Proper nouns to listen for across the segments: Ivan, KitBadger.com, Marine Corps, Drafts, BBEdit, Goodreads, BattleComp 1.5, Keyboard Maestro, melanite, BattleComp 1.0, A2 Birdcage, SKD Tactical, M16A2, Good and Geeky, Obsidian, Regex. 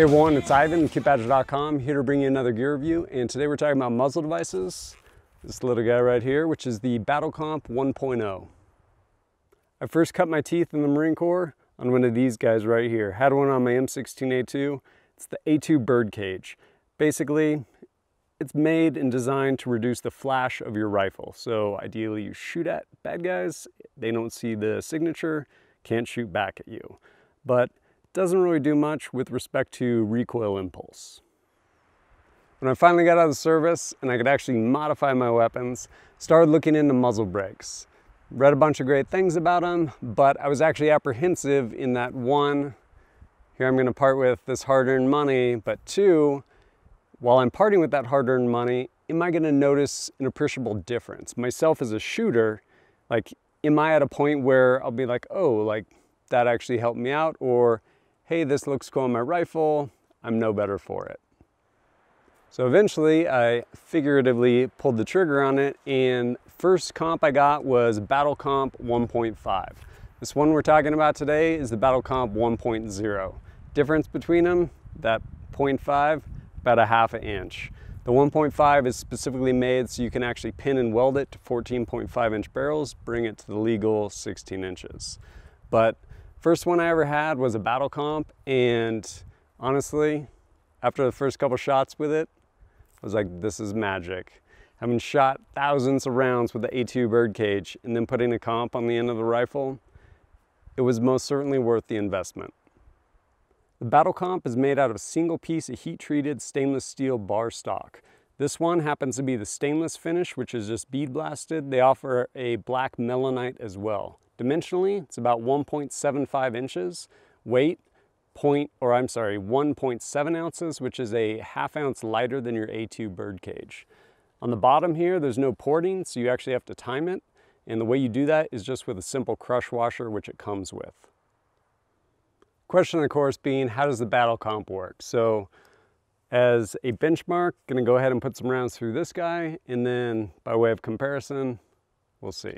Hey everyone, it's Ivan, KitBadger.com, here to bring you another gear review, and today we're talking about muzzle devices. This little guy right here, which is the BattleComp 1.0. I first cut my teeth in the Marine Corps on one of these guys right here. Had one on my M16A2. It's the A2 Birdcage. Basically, it's made and designed to reduce the flash of your rifle. So ideally you shoot at bad guys, they don't see the signature, can't shoot back at you. But doesn't really do much with respect to recoil impulse. When I finally got out of the service and I could actually modify my weapons, started looking into muzzle brakes. Read a bunch of great things about them, but I was actually apprehensive in that one, here I'm gonna part with this hard-earned money, but two, while I'm parting with that hard-earned money, am I gonna notice an appreciable difference? Myself as a shooter, like, am I at a point where I'll be like, oh, like, that actually helped me out, or hey, this looks cool on my rifle, I'm no better for it. So eventually I figuratively pulled the trigger on it, and first comp I got was BattleComp 1.5. This one we're talking about today is the BattleComp 1.0. Difference between them, that 0.5, about a half an inch. The 1.5 is specifically made so you can actually pin and weld it to 14.5 inch barrels, bring it to the legal 16 inches. But first one I ever had was a BattleComp, and honestly, after the first couple shots with it, I was like, this is magic. Having shot thousands of rounds with the A2 Birdcage and then putting a comp on the end of the rifle, it was most certainly worth the investment. The BattleComp is made out of a single piece of heat-treated stainless steel bar stock. This one happens to be the stainless finish, which is just bead blasted. They offer a black melanite as well. Dimensionally, it's about 1.75 inches. Weight, 1.7 ounces, which is a half ounce lighter than your A2 Birdcage. On the bottom here, there's no porting, so you actually have to time it. And the way you do that is just with a simple crush washer, which it comes with. Question, of course, being how does the BattleComp work? So as a benchmark, gonna go ahead and put some rounds through this guy, and then by way of comparison, we'll see.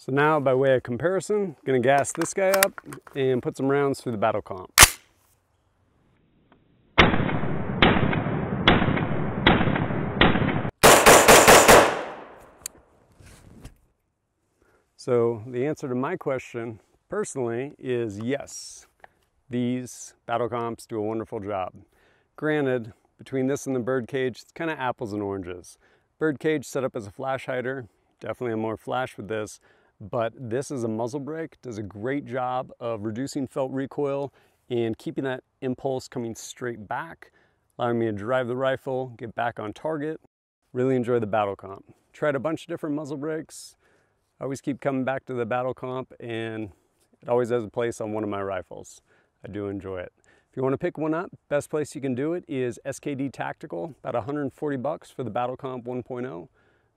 So now, by way of comparison, I'm gonna gas this guy up and put some rounds through the BattleComp. So the answer to my question, personally, is yes. These BattleComps do a wonderful job. Granted, between this and the Birdcage, it's kind of apples and oranges. Birdcage set up as a flash hider, definitely a more flash with this. But this is a muzzle brake, does a great job of reducing felt recoil and keeping that impulse coming straight back, allowing me to drive the rifle, get back on target. Really enjoy the BattleComp. Tried a bunch of different muzzle brakes. I always keep coming back to the BattleComp, and it always has a place on one of my rifles. I do enjoy it. If you want to pick one up, best place you can do it is SKD Tactical, about 140 bucks for the BattleComp 1.0.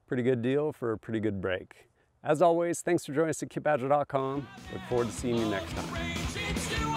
Pretty good deal for a pretty good brake. As always, thanks for joining us at KitBadger.com. Look forward to seeing you next time.